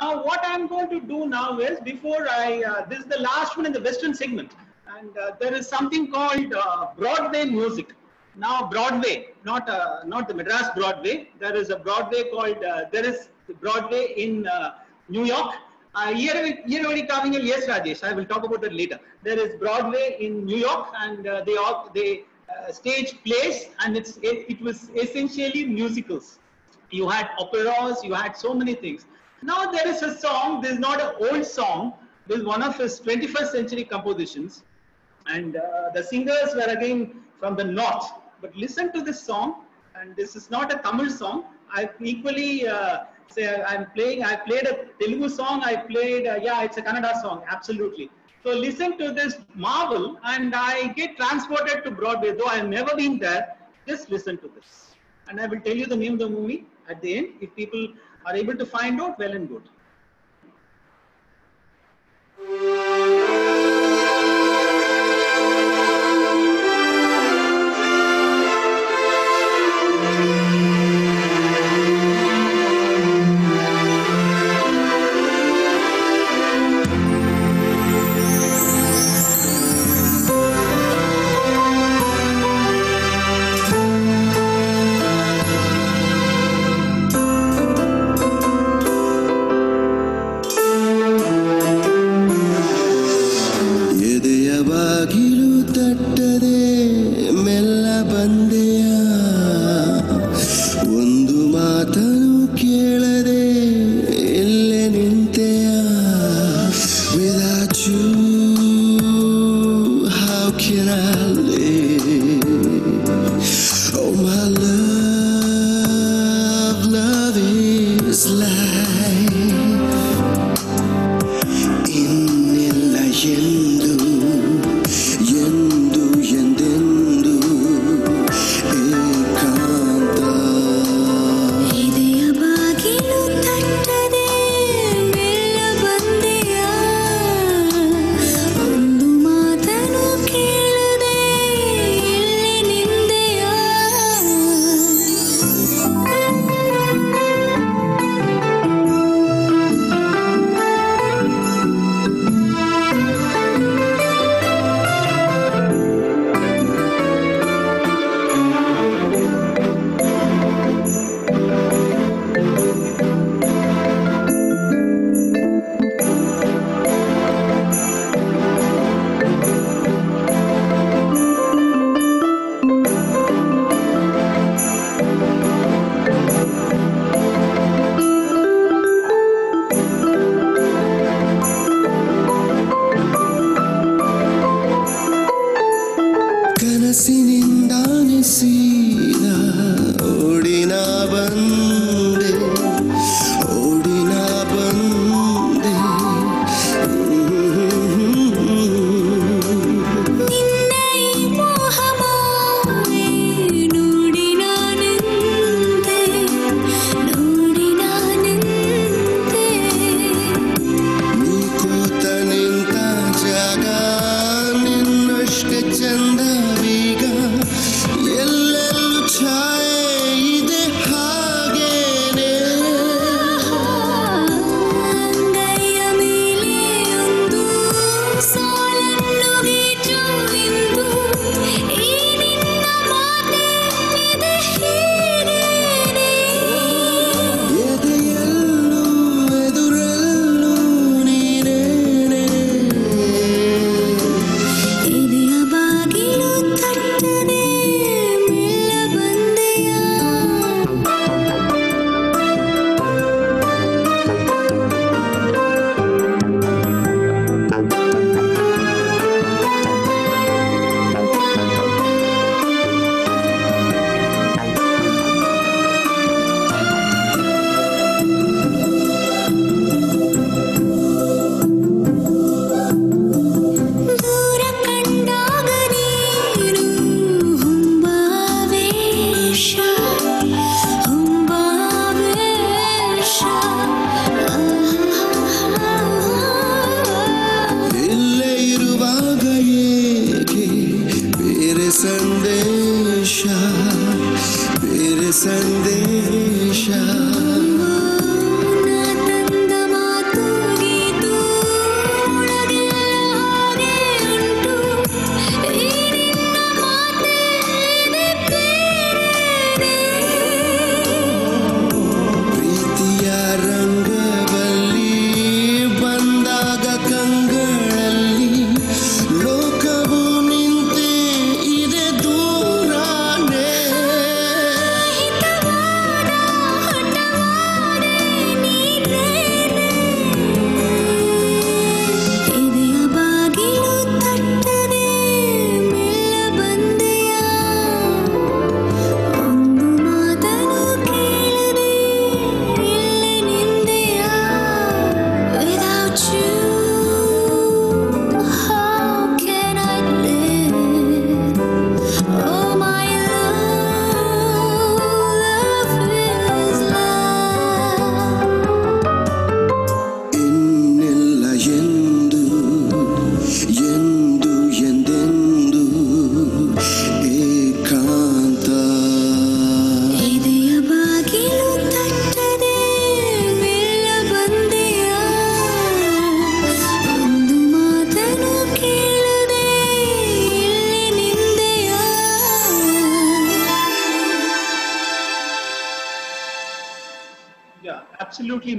Now what I am going to do now is, before I this is the last one in the Western segment, and there is something called Broadway music. Now Broadway, not the Madras Broadway. There is a Broadway called Broadway in New York. Here only coming in. Yes, Rajesh, I will talk about that later. There is Broadway in New York, and they stage plays, and it was essentially musicals. You had operas, you had so many things. Now there is a song. This is not an old song. This is one of his 21st century compositions, and the singers were again from the north. But listen to this song, and this is not a Tamil song. I equally say I'm playing. I played a Telugu song. I played it's a Kannada song, absolutely. So listen to this marvel, and I get transported to Broadway, though I have never been there. Just listen to this, and I will tell you the name of the movie at the end. If people are able to find out, well and good.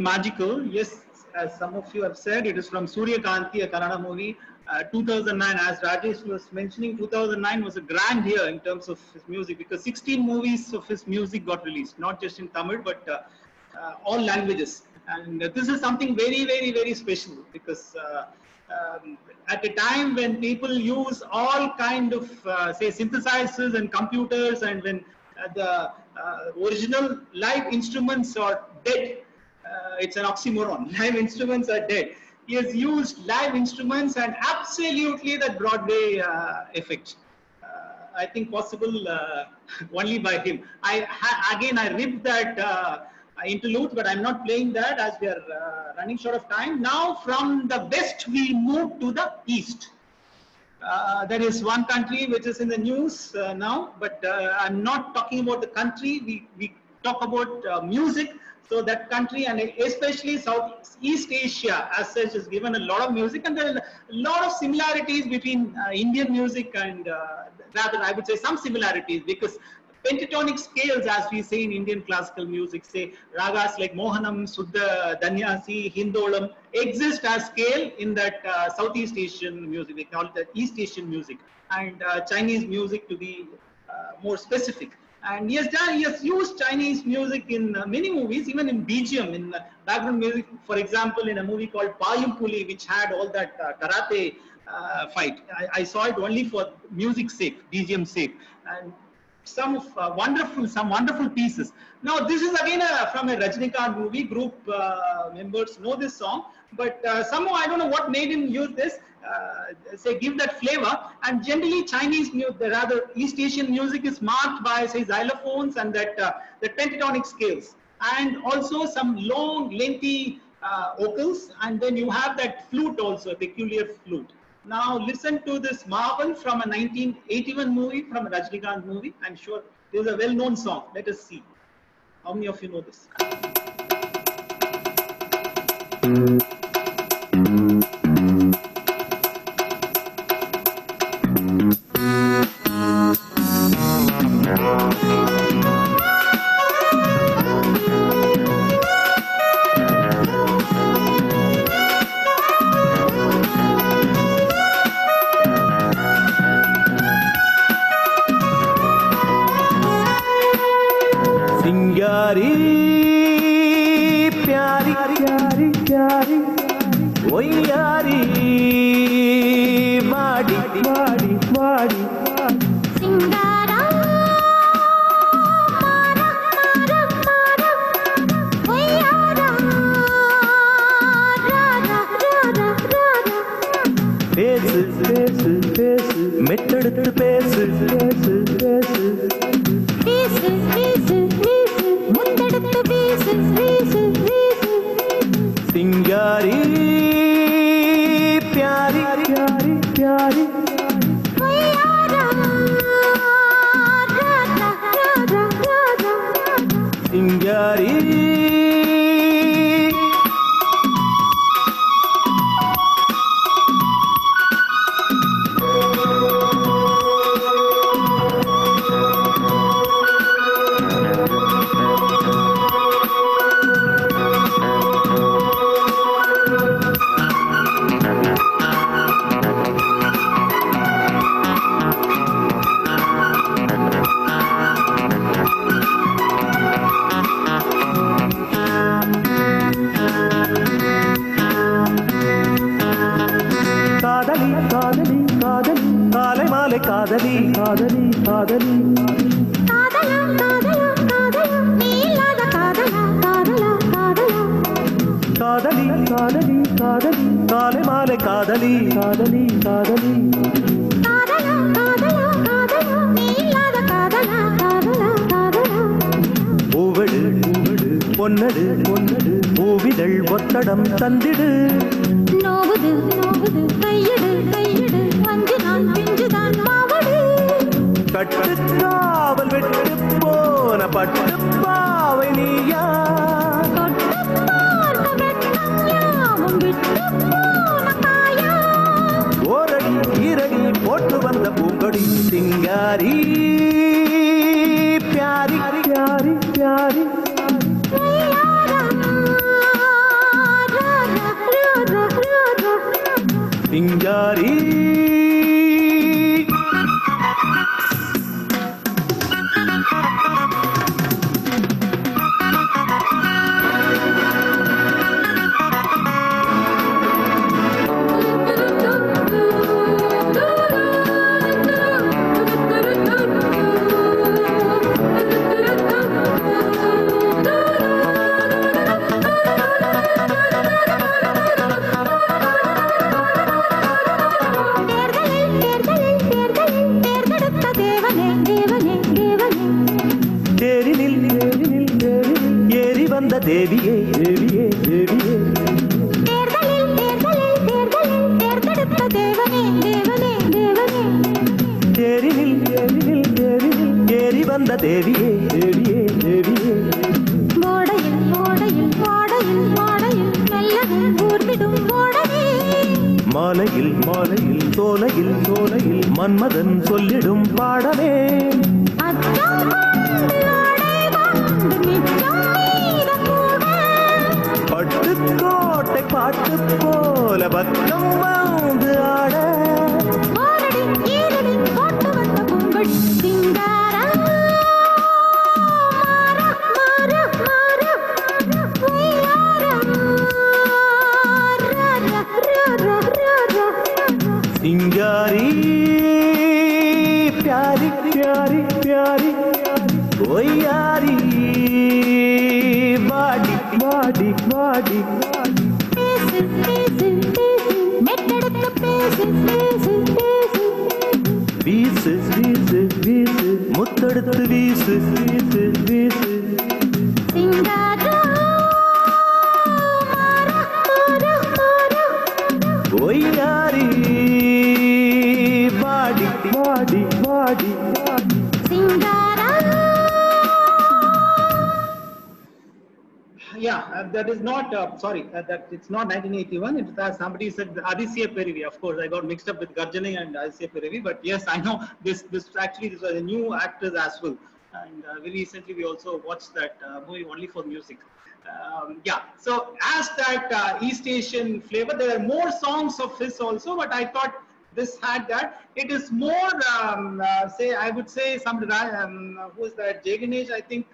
magical. Yes, as some of you have said, it is from Suriya Kanthi, a Kannada movie, 2009. As Rajesh was mentioning, 2009 was a grand year in terms of his music because 16 movies of his music got released, not just in Tamil but all languages. And this is something very, very, very special because at a time when people use all kind of say synthesizers and computers, and when the original live instruments are dead, it's an oxymoron. Live instruments are dead. He has used live instruments and absolutely that Broadway effect. I think possible only by him. I ripped that interlude, but I'm not playing that as we are running short of time. Now from the west we move to the east. There is one country which is in the news now, but I'm not talking about the country. We talk about music. So that country, and especially South East Asia as such, is given a lot of music, and there are a lot of similarities between Indian music and rather I would say some similarities, because pentatonic scales as we say in Indian classical music, say ragas like Mohanam, Sudha Thaniyasi, Hindolam exist as scale in that Southeast Asian music. We call it the East Asian music, and Chinese music to be more specific. And he has used Chinese music in many movies, even in BGM, in background music. For example, in a movie called Payum Poli, which had all that karate fight. I saw it only for music's sake, BGM's sake, and some wonderful pieces. Now this is again from a Rajinikanth movie. Group members know this song, but somehow I don't know what made him use this. Say give that flavor. And generally Chinese music, rather East Asian music, is marked by say xylophones and that the pentatonic scales, and also some long lengthy vocals, and then you have that flute also, a peculiar flute. Now listen to this marvel from a 1981 movie, from a Rajinikanth movie. I'm sure this is a well-known song. Let us see how many of you know this. प्यारी प्यारी प्यारी पिंजारी देविये देविये देविये देविये देविये देविये मालैயில் मालैயில் தோலையில் தோலையில் மன்மதன் சொல்லிடும் பாடவே पट्टुकोट्टै पाट्टु पोल बत्तम वांदु आड Ordi ईरडी कोट्टु one पुंगळ सिंगारा मारा मारा मारा वैयारा रा रा रा रा सिंगारी प्यारी प्यारी प्यारी वैयारी बाडी बाडी बाडी पेस पेस पेस मेटडत पेस पेस पेस बीस बीस बीस मुत्तडत बीस बीस बीस सिंगारा मारा मारा मारा ओई यारी बाडी बाडी बाडी सिंगारा that is not sorry that it's not 1981 it was somebody said Adisya Perivi of course I got mixed up with Garjani and Adisya Perivi but yes I know this actually this was a new actor as well and very recently we also watched that movie only for music yeah so as that East Asian flavor there are more songs of his also but I thought this had that it is more say I would say some who is that Jaganesh I think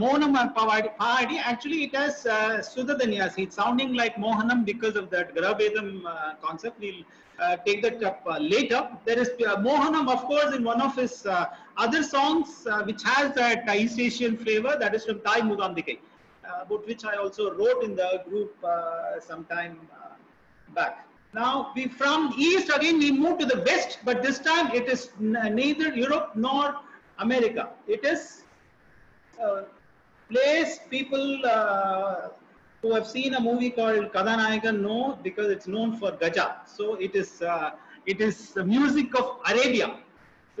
Mohanam and Pavadi actually it has Sudha Thaniyasi it's sounding like Mohanam because of that Gravedam concept we'll take that up later there is Mohanam of course in one of his other songs which has that East Asian flavor that is from Thai Mudam Dikay about which I also wrote in the group sometime back Now we from east again we move to the west, but this time it is neither Europe nor America. It is a place people who have seen a movie called Kadana Egan know because it's known for Gaja. So it is the music of Arabia.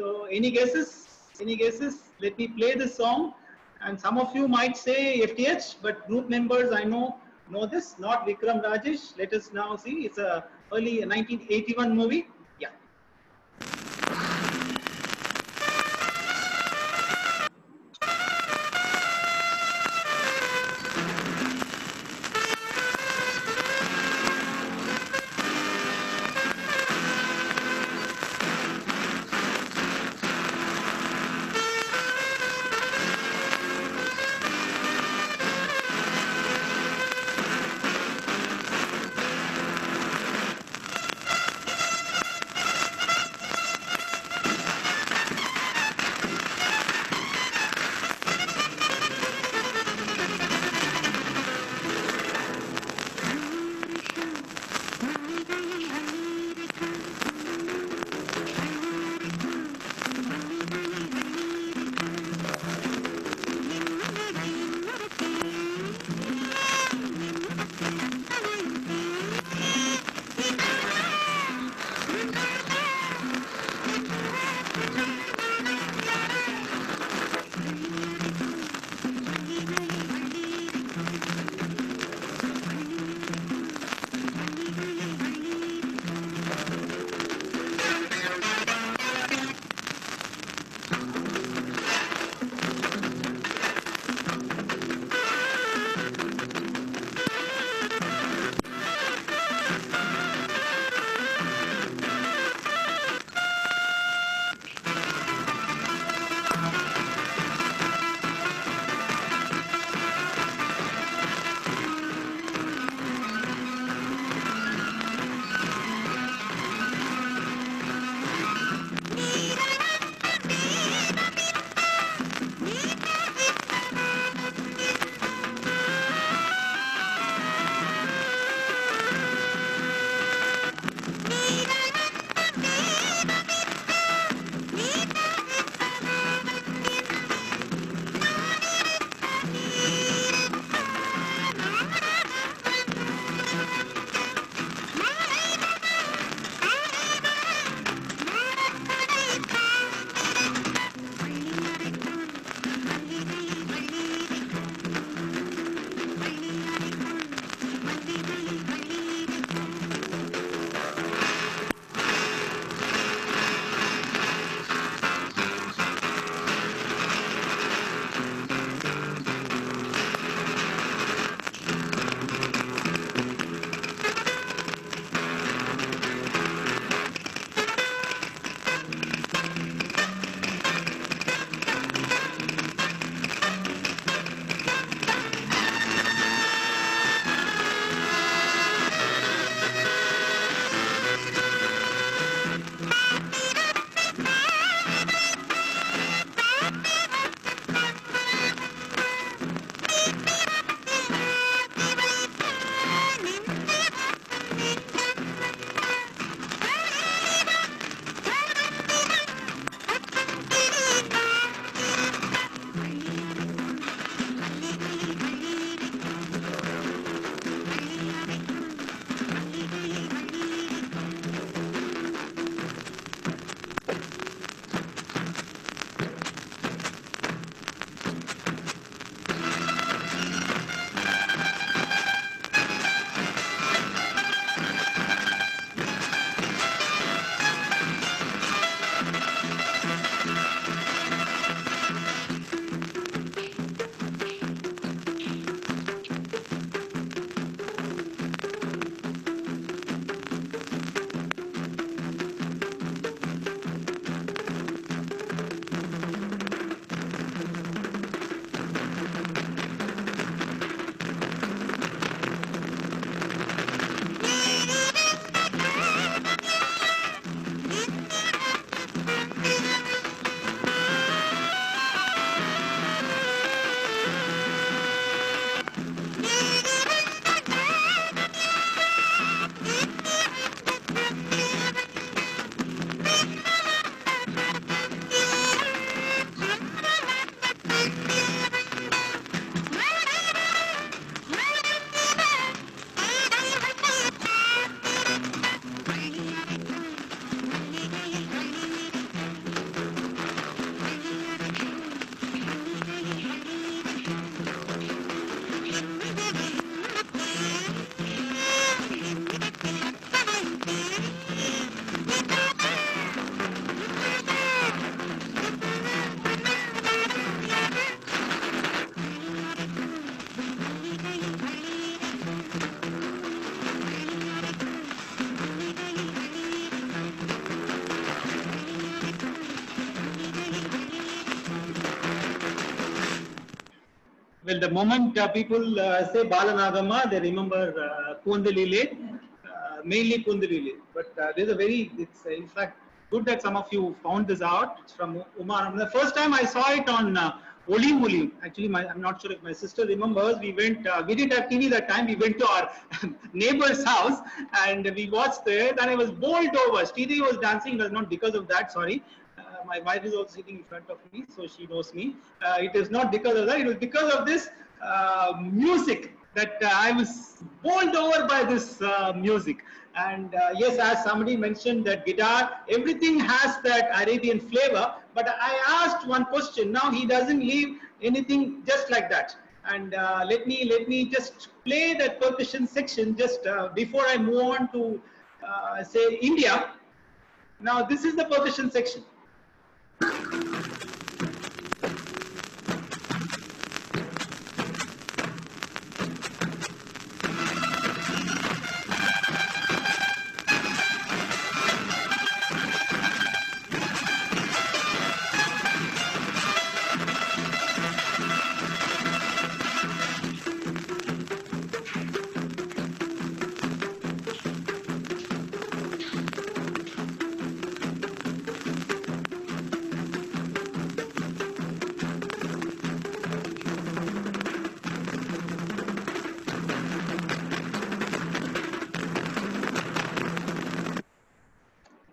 So any guesses? Any guesses? Let me play this song, and some of you might say FTH, but group members I know this. Not Vikram Rajesh. Let us now see. It's a early 1981 movie yeah Well, the moment people say Balanagama, they remember Kundalili, mainly Kundalili. But there's a very, it's in fact good that some of you found this out. It's from Umar. The first time I saw it on Oli Muli. Actually, I'm not sure if my sister remembers. We went, we didn't have TV that time. We went to our neighbor's house and we watched it. And I was bowled over. Sridi was dancing. It was not because of that. Sorry. My wife is also sitting in front of me, so she knows me. It is not because of that. It was because of this music that I was bowled over by this music. And yes, as somebody mentioned that guitar, everything has that Arabian flavor. But I asked one question. Now he doesn't leave anything just like that. And let me just play that percussion section just before I move on to say India. Now this is the percussion section.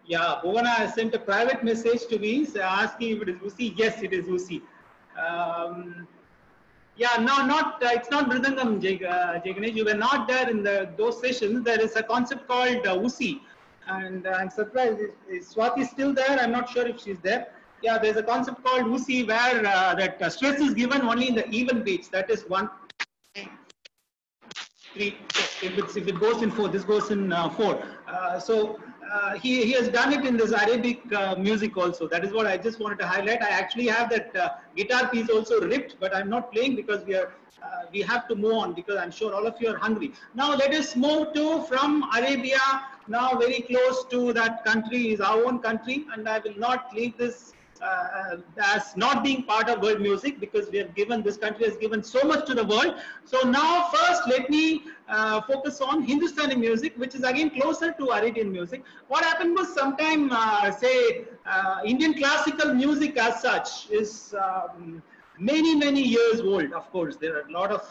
Yeah, Bhuvana sent a private message to me asking if it is Usi. Yes, it is Usi. Yeah, no, not it's not Mridangam, Jagnesh. You were not there in those sessions. There is a concept called Usi, and I'm surprised. Is Swati still there? I'm not sure if she's there. Yeah, there's a concept called Usi where that stress is given only in the even beats. That is 1, 3. If it goes in 4, this goes in 4. So. He has done it in this Arabic music also. That is what I just wanted to highlight. I actually have that guitar piece also ripped, but I'm not playing because we have to move on because I'm sure all of you are hungry. Now let us move to from Arabia. Now very close to that country is our own country, and I will not leave this as not being part of world music because we have given this country has given so much to the world. So now first let me focus on Hindustani music, which is again closer to Arabian music. What happened was sometime say Indian classical music as such is many years old. Of course there are a lot of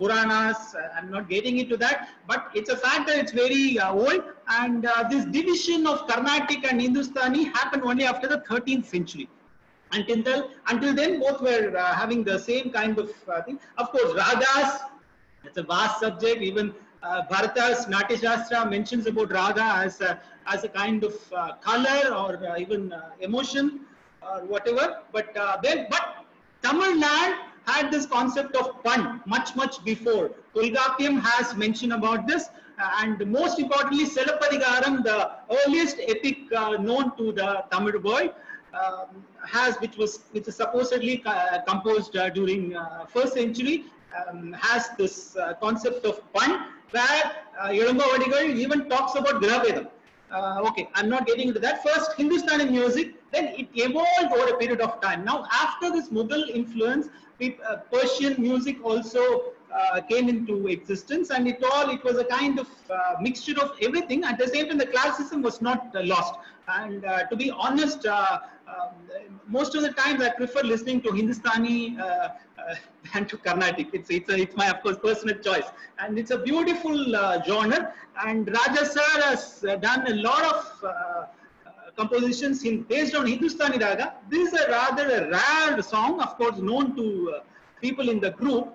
Puranas. I'm not getting into that, but it's a fact that it's very old. And this division of Carnatic and Hindustani happened only after the 13th century. Until then, both were having the same kind of thing. Of course, ragas. It's a vast subject. Even Bharatas Natyashastra mentions about raga as a kind of color or even emotion or whatever. But Tamil land had this concept of pun much before. Tolkappiyam has mentioned about this, and most importantly Silapadigaram, the earliest epic known to the Tamil world, which is supposedly composed during first century, has this concept of pun, where Elumbavadigal even talks about Gravedam. Okay, I'm not getting into that. First Hindustani music, then it evolved over a period of time. Now after this Mughal influence, Persian music also came into existence, and it was a kind of mixture of everything. At the same time, the classicism was not lost. And to be honest, most of the times I prefer listening to Hindustani than to Carnatic. It's my, of course, personal choice, and it's a beautiful genre. And Raja sir has done a lot of compositions based on Hindustani raga. This is a rather rare song, of course, known to people in the group.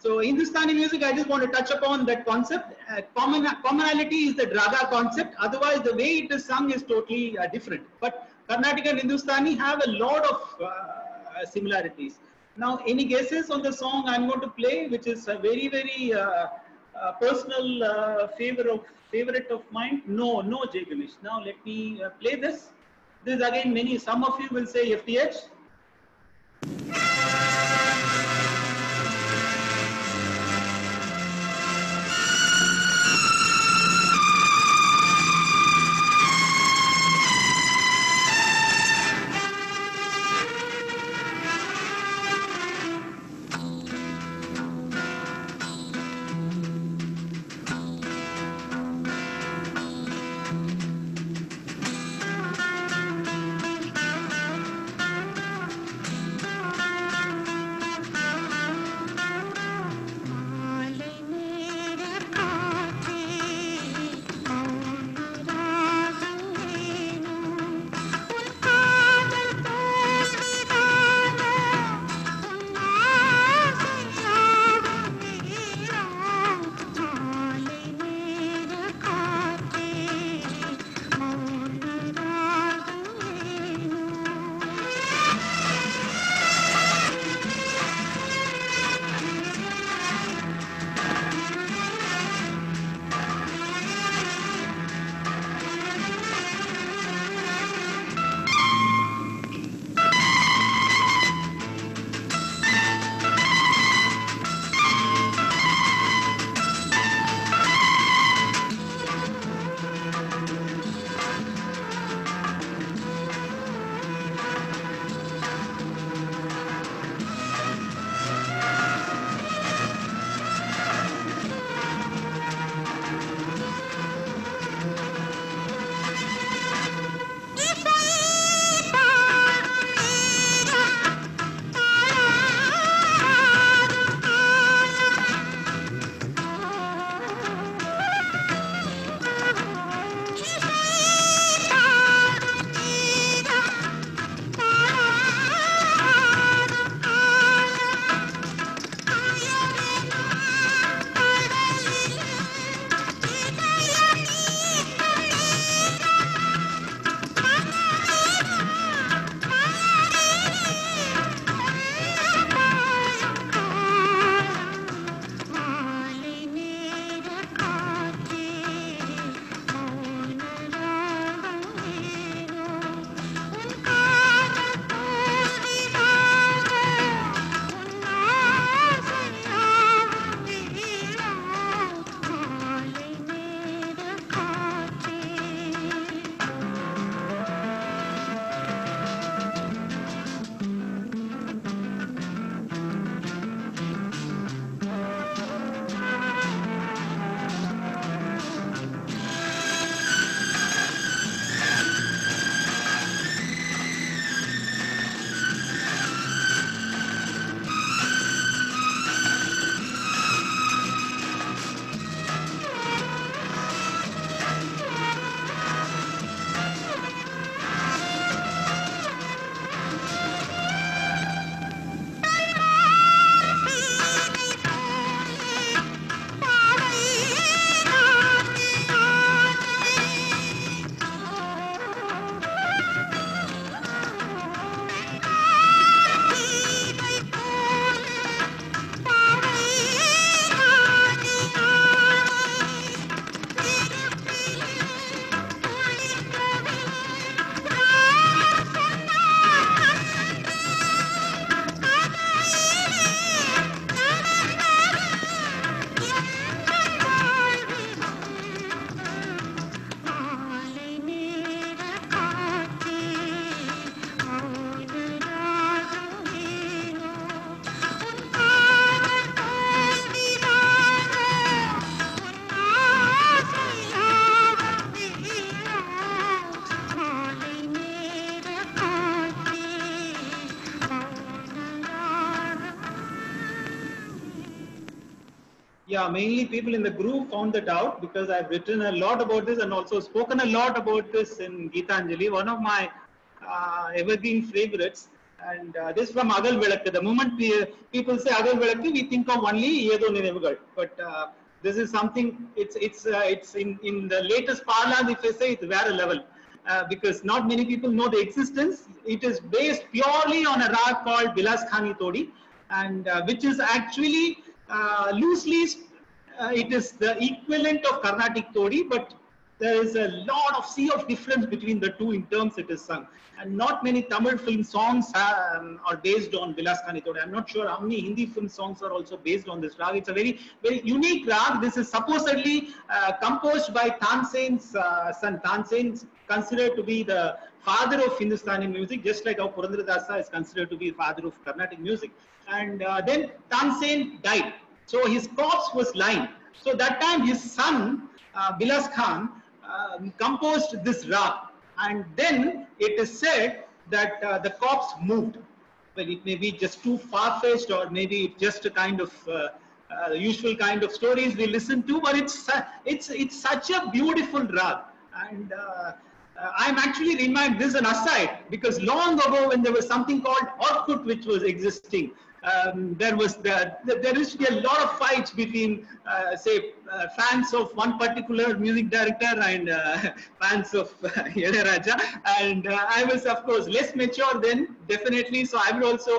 So Hindustani music, I just want to touch upon that concept. Commonality is the raga concept. Otherwise, the way it is sung is totally different. But Carnatic and Hindustani have a lot of similarities. Now, any guesses on the song I'm going to play, which is a very personal favorite of mine? No, Jagamish. Now let me play this. This again, many some of you will say FTH. yeah, mainly people in the group found that out because I've written a lot about this and also spoken a lot about this in Geetanjali, one of my evergreen favorites. And this from Agalmelu. The moment people say Agalmelu, we think of only Yedo Ninevugal, but this is something. It's in the latest parlance. If I say it's very level, because not many people know the existence. It is based purely on a rag called Bilas Khani Todi, and which is actually loosely it is the equivalent of Carnatic Todi, but there is a lot of sea of difference between the two in terms it is sung, and not many Tamil film songs are based on Bilas Khani Todi. I'm not sure how many Hindi film songs are also based on this rag. It's a very unique rag. This is supposedly composed by Tansen's son. Tansen considered to be the father of Hindustani music, just like how Purandaradasa is considered to be the father of Carnatic music. And then Tansen died, so his corpse was lying. So that time his son Bilas Khan composed this rag, and then it is said that the corpse moved. Well, it may be just too far-fetched, or maybe just a kind of usual kind of stories we listen to. But it's such a beautiful rag, and I'm actually reminded this an aside because long ago when there was something called Orkut which was existing, there used to be a lot of fights between say fans of one particular music director and fans of Ilaiyaraaja, and I was of course less mature then, definitely, so I would also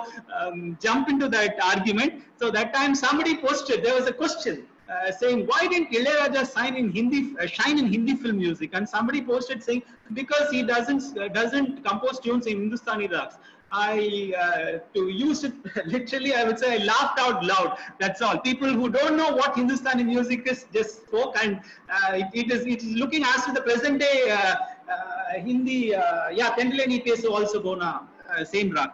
jump into that argument. So that time somebody posted, there was a question saying why didn't Ilaiyaraaja shine in Hindi film music, and somebody posted saying because he doesn't compose tunes in Hindustani rags. To use it literally, I would say I laughed out loud. That's all. People who don't know what Hindustani music is just spoke, and it is looking as to the present day Hindi. Yeah, Tendeleni Peso also bona same rag.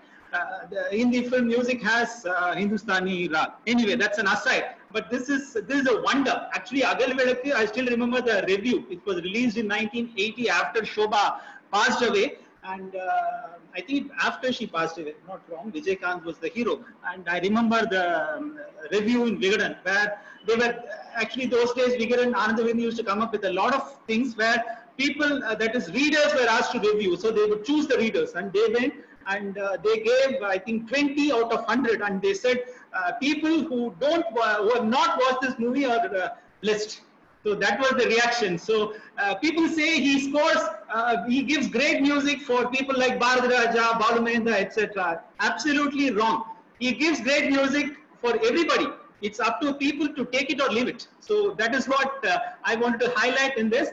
The Hindi film music has Hindustani rag. Anyway, that's an aside. But this is a wonder. Actually, Agalmelu, I still remember the review. It was released in 1980 after Shobha passed away, and I think after she passed away, not wrong, Vijay Kanth was the hero. And I remember the review in Vigadhan where they were actually, those days Vigadhan, Anandavin used to come up with a lot of things where people, that is readers, were asked to review. So they would choose the readers, and they went and they gave I think 20 out of 100, and they said people who have not watched this movie are blessed. So that was the reaction. So people say he scores, he gives great music for people like Bharadwaj, Balanagama, etc. Absolutely wrong. He gives great music for everybody. It's up to people to take it or leave it. So that is what I want to highlight in this.